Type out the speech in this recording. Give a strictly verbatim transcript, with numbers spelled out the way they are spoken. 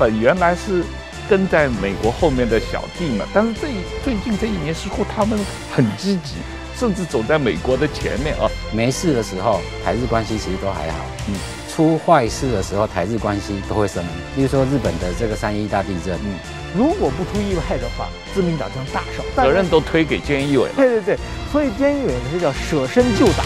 本原来是跟在美国后面的小弟们，但是这最近这一年似乎他们很积极，甚至走在美国的前面啊。没事的时候，台日关系其实都还好。嗯，出坏事的时候，台日关系都会生冷。比如说日本的这个三一大地震，嗯，如果不出意外的话，自民党将大胜，责任都推给菅义伟了。对对对，所以菅义伟这叫舍身救党。